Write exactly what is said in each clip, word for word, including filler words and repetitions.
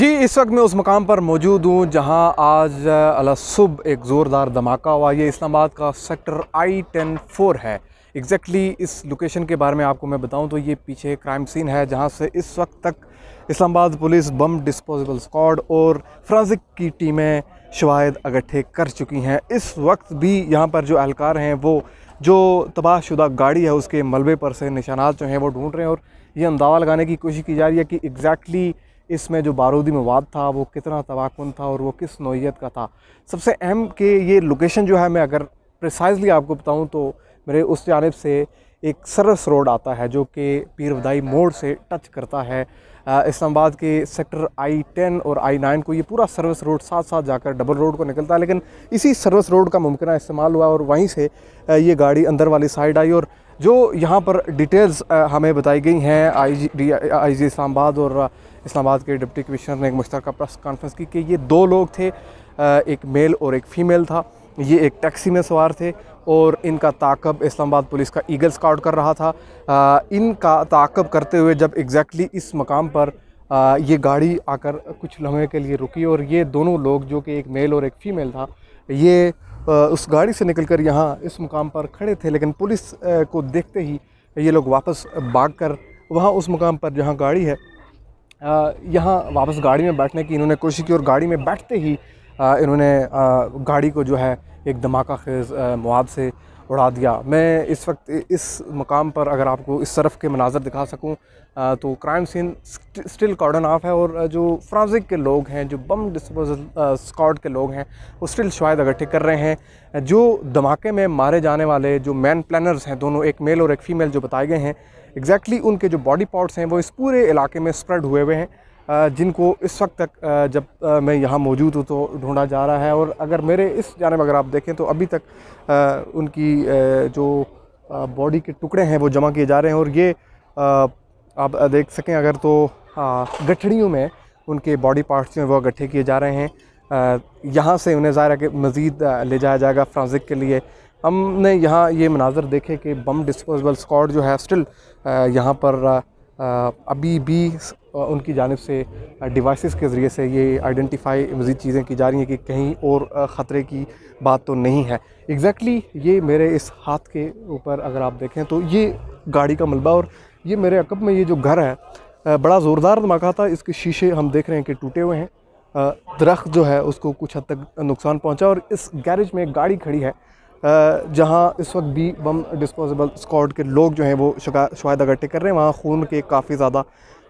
जी इस वक्त मैं उस मकाम पर मौजूद हूँ जहाँ आज अलसुब एक ज़ोरदार धमाका हुआ। ये इस्लामाबाद का सेक्टर आई टेन फोर है। एग्जैक्टली exactly इस लोकेशन के बारे में आपको मैं बताऊँ तो ये पीछे क्राइम सीन है जहाँ से इस वक्त तक Islamabad police bomb disposable squad और फ्रांसिक की टीमें शवाहिद इकट्ठे कर चुकी हैं। इस वक्त भी यहाँ पर जो एहलकार हैं वो जो तबाहशुदा गाड़ी है उसके मलबे पर से निशानात जो हैं वो ढूंढ रहे हैं और ये अंदाज़ा लगाने की कोशिश की जा रही है कि एग्जैक्टली इसमें जो बारूदी मवाद था वो कितना तबाहकुन था और वो किस नौइयत का था। सबसे अहम कि ये लोकेशन जो है मैं अगर प्रिसाइजली आपको बताऊं तो मेरे उस जानिब से एक सरस रोड आता है जो कि पीर वदाई मोड़ से टच करता है। इस्लामाबाद के सेक्टर आई टेन और आई नाइन को ये पूरा सर्विस रोड साथ साथ जाकर डबल रोड को निकलता है, लेकिन इसी सर्विस रोड का मुमकिन इस्तेमाल हुआ और वहीं से ये गाड़ी अंदर वाली साइड आई। और जो यहाँ पर डिटेल्स हमें बताई गई हैं आई जी डी आई जी इस्लामाबाद और इस्लामाबाद के डिप्टी कमिश्नर ने एक मुश्तरका प्रेस कॉन्फ्रेंस की कि ये दो लोग थे, एक मेल और एक फ़ीमेल था। ये एक टैक्सी में सवार थे और इनका ताक़ब इस्लामाबाद पुलिस का ईगल स्काउट कर रहा था। इनका ताक़ब करते हुए जब एग्जैक्टली इस मकाम पर ये गाड़ी आकर कुछ लम्हे के लिए रुकी और ये दोनों लोग जो कि एक मेल और एक फ़ीमेल था ये उस गाड़ी से निकलकर यहाँ इस मुकाम पर खड़े थे, लेकिन पुलिस को देखते ही ये लोग वापस भाग कर वहाँ उस मुकाम पर जहाँ गाड़ी है यहाँ वापस गाड़ी में बैठने की इन्होंने कोशिश की और गाड़ी में बैठते ही इन्होंने गाड़ी को जो है एक धमाका खेज़ मवाद से उड़ा दिया। मैं इस वक्त इस मकाम पर अगर आपको इस तरफ के मनाज़र दिखा सकूं तो crime scene still cordon off है और जो फ्रांसिक के लोग हैं, जो बम डिस्पोजल स्क्वाड के लोग हैं वो स्टिल शवाहिद इकट्ठे कर रहे हैं। जो धमाके में मारे जाने वाले जो मैन प्लानर्स हैं, दोनों एक मेल और एक फ़ीमेल जो बताए गए हैं, एग्जैक्टली exactly उनके जो बॉडी पार्ट्स हैं वो इस पूरे इलाके में स्प्रेड हुए हुए हैं, जिनको इस वक्त तक जब मैं यहाँ मौजूद हूँ तो ढूंढा जा रहा है। और अगर मेरे इस जाने में अगर आप देखें तो अभी तक उनकी जो बॉडी के टुकड़े हैं वो जमा किए जा रहे हैं और ये आप देख सकें अगर तो गठड़ियों में उनके बॉडी पार्ट्स में वो इकट्ठे किए जा रहे हैं। यहाँ से उन्हें ज़ाहिर है कि मज़ीद ले जाया जाएगा फ्रांसिक के लिए। हमने यहाँ ये मनाज़र देखे कि बम डिस्पोजेबल स्क्वाड जो है स्टिल यहाँ पर अभी भी उनकी जानिब से डिवाइसेस के ज़रिए से ये आइडेंटिफाई मज़ीद चीज़ें की जा रही हैं कि कहीं और ख़तरे की बात तो नहीं है। एग्जैक्टली ये मेरे इस हाथ के ऊपर अगर आप देखें तो ये गाड़ी का मलबा और ये मेरे अकब में ये जो घर है बड़ा ज़ोरदार धमाका था। इसके शीशे हम देख रहे हैं कि टूटे हुए हैं, दरख्त जो है उसको कुछ हद तक नुकसान पहुँचा और इस गैरेज में एक गाड़ी खड़ी है जहाँ इस वक्त भी बम डिस्पोजेबल स्क्वाड के लोग जो हैं वो शवाहिद इकट्ठे कर रहे हैं। वहाँ खून के काफ़ी ज़्यादा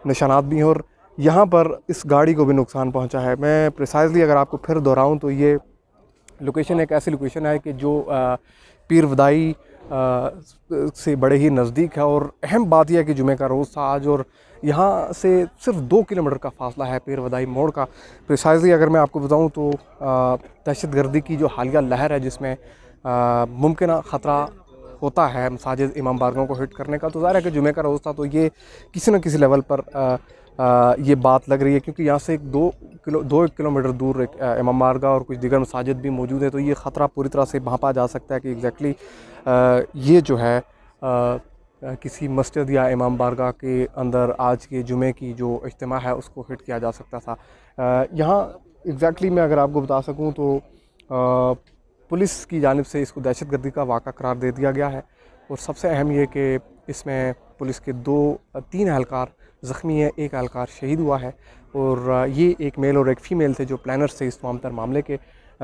निशानात भी हैं और यहाँ पर इस गाड़ी को भी नुकसान पहुँचा है। मैं प्रिसाइजली अगर आपको फिर दोहराऊँ तो ये लोकेशन एक ऐसी लोकेशन है कि जो पीर वदाई से बड़े ही नज़दीक है और अहम बात यह है कि जुमे का रोज़ था आज और यहाँ से सिर्फ दो किलोमीटर का फासला है पीर वदाई मोड़ का। प्रिसाइजली अगर मैं आपको बताऊँ तो दहशतगर्दी की जो हालिया लहर है जिसमें मुमकिन ख़तरा होता है मसाजिद इमाम बारगाहों को हिट करने का, तो ज़ाहिर है कि जुमे का रोज़ था तो ये किसी न किसी लेवल पर आ, आ, ये बात लग रही है क्योंकि यहाँ से एक दो किलो दो एक किलोमीटर दूर एक आ, इमाम बारगाह और कुछ दीगर मसाजिद भी मौजूद है, तो ये ख़तरा पूरी तरह से भांपा जा सकता है कि एग्जैक्टली ये जो है आ, किसी मस्जिद या इमाम बारगाह के अंदर आज के जुमे की जो इज्तिमा है उसको हिट किया जा सकता था। यहाँ एग्जैक्टली मैं अगर आपको बता सकूँ तो पुलिस की जानिब से इसको दहशतगर्दी का वाक़ा करार दे दिया गया है और सबसे अहम यह कि इसमें पुलिस के दो तीन एहलकार ज़ख्मी हैं, एक एहलकार शहीद हुआ है और ये एक मेल और एक फ़ीमेल थे जो प्लानर्स थे इस तमाम तर मामले के।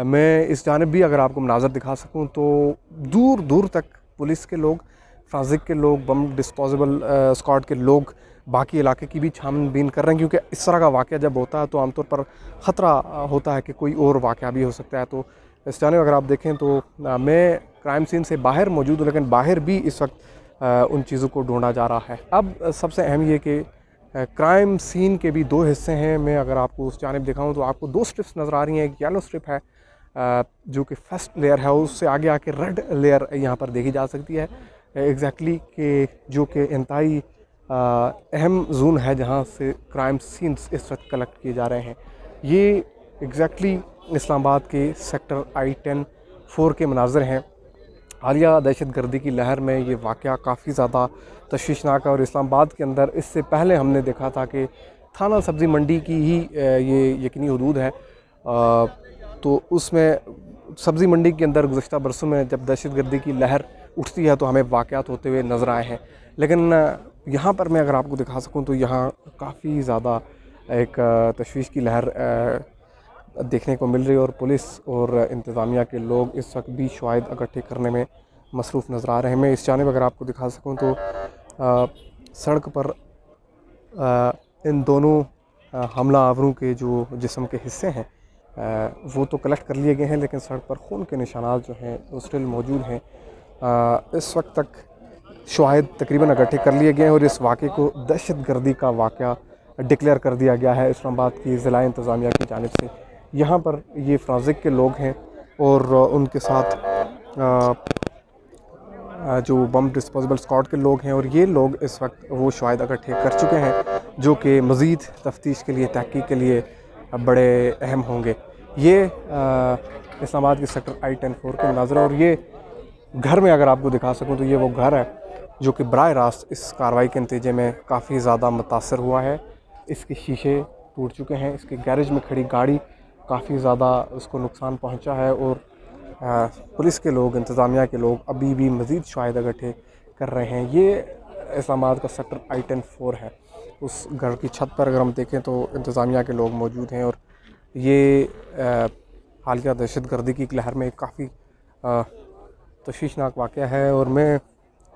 मैं इस जानिब भी अगर आपको मनाज़र दिखा सकूं तो दूर दूर तक पुलिस के लोग, फ्रांसिक के लोग, बम डिस्पोजेबल स्क्वाड के लोग बाकी इलाके की भी छानबीन कर रहे हैं क्योंकि इस तरह का वाक़या जब होता है तो आमतौर पर ख़तरा होता है कि कोई और वाक़या भी हो सकता है। तो इस जाने अगर आप देखें तो मैं क्राइम सीन से बाहर मौजूद हूँ लेकिन बाहर भी इस वक्त उन चीज़ों को ढूंढा जा रहा है। अब सबसे अहम ये कि क्राइम सीन के भी दो हिस्से हैं। मैं अगर आपको उस जानिब दिखाऊं तो आपको दो स्ट्रिप्स नज़र आ रही हैं, एक येलो स्ट्रिप है जो कि फर्स्ट लेयर है, उससे आगे आके रेड लेयर यहाँ पर देखी जा सकती है। एग्जैक्टली कि जो कि इंतहाई अहम जोन है जहाँ से क्राइम सीन्स इस वक्त कलेक्ट किए जा रहे हैं। ये एग्जैक्टली इस्लामाबाद के सेक्टर आई टेन फोर के मनाज़र हैं। हालिया दहशतगर्दी की लहर में ये वाक़या काफ़ी ज़्यादा तशवीशनाक है और इस्लामाबाद के अंदर इससे पहले हमने देखा था कि थाना सब्ज़ी मंडी की ही ये यकीनी हदूद है। तो उसमें सब्ज़ी मंडी के अंदर गुज़श्ता बरसों में जब दहशतगर्दी की लहर उठती है तो हमें वाक़यात होते हुए नज़र आए हैं। लेकिन यहाँ पर मैं अगर आपको दिखा सकूँ तो यहाँ काफ़ी ज़्यादा एक तशवीश की लहर देखने को मिल रही है और पुलिस और इंतज़ामिया के लोग इस वक्त भी शवाहिद इकट्ठे करने में मसरूफ़ नज़र आ रहे हैं। मैं इस जानिब अगर आपको दिखा सकूँ तो आ, सड़क पर आ, इन दोनों आ, हमला आवरों के जो जिस्म के हिस्से हैं आ, वो तो कलेक्ट कर लिए गए हैं, लेकिन सड़क पर खून के निशानात जो हैं वो स्टिल मौजूद हैं। आ, इस वक्त तक शवाहिद तकरीबन इकट्ठे कर लिए गए हैं और इस वाक़े को दहशतगर्दी का वाक़या डिक्लेयर कर दिया गया है इस्लामाबाद की ज़िला इंतज़ामिया की जानिब से। यहाँ पर ये फ्रांसिक के लोग हैं और उनके साथ जो बम डिस्पोजेबल स्क्वाड के लोग हैं और ये लोग इस वक्त वो शवाहिद इकट्ठे कर चुके हैं जो कि मज़ीद तफ्तीश के लिए, तहकीक के लिए बड़े अहम होंगे। ये इस्लामाबाद के सेक्टर आई टेन फोर के नाजरा और ये घर में अगर आपको दिखा सकूँ तो ये वो घर है जो कि बराह रास्त इस कार्रवाई के नतीजे में काफ़ी ज़्यादा मुतासर हुआ है। इसके शीशे टूट चुके हैं, इसके गैरेज में खड़ी गाड़ी काफ़ी ज़्यादा उसको नुकसान पहुंचा है और पुलिस के लोग, इंतज़ामिया के लोग अभी भी मज़ीद शवाहिद इकट्ठे कर रहे हैं। ये इस्लामाबाद का सेक्टर आई टेन फोर है। उस घर की छत पर अगर हम देखें तो इंतज़ामिया के लोग मौजूद हैं और ये हालिया दहशतगर्दी की लहर में काफ़ी तशवीशनाक वाक़या है। और मैं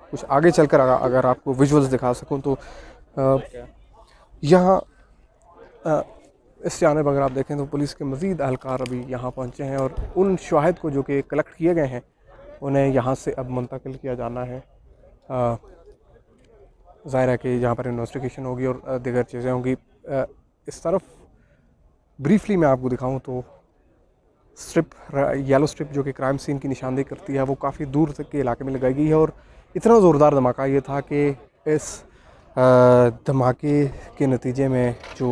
कुछ आगे चलकर अगर आपको विजुअल्स दिखा सकूँ तो यहाँ इस जानब अगर आप देखें तो पुलिस के मज़ीद अहलकार अभी यहाँ पहुँचे हैं और उन शवाहिद को जो कि कलेक्ट किए गए हैं उन्हें यहाँ से अब मुंतकिल किया जाना है। ज़ाहिर है कि यहाँ पर इन्वेस्टिगेशन होगी और दीगर चीज़ें होंगी। इस तरफ ब्रीफली मैं आपको दिखाऊं तो स्ट्रिप, येलो स्ट्रिप जो कि क्राइम सीन की निशानदेही करती है वो काफ़ी दूर तक के इलाके में लगाई गई है और इतना ज़ोरदार धमाका ये था कि इस धमाके के नतीजे में जो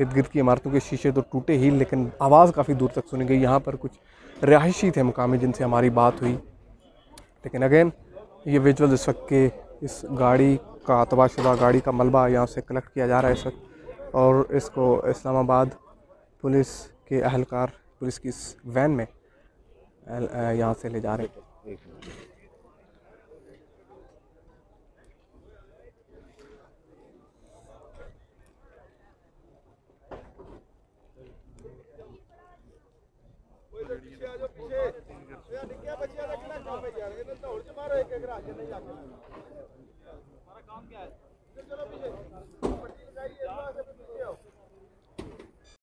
इर्द गिर्द की इमारतों के शीशे तो टूटे ही, लेकिन आवाज़ काफ़ी दूर तक सुनी गई। यहाँ पर कुछ रिहायशी थे मुकामी जिनसे हमारी बात हुई, लेकिन अगेन ये विजुअल इस वक्त के इस गाड़ी का, तबाहशुदा गाड़ी का मलबा यहाँ से कलेक्ट किया जा रहा है इस वक्त और इसको इस्लामाबाद पुलिस के अहलकार पुलिस की इस वैन में यहाँ से ले जा रहे हैं।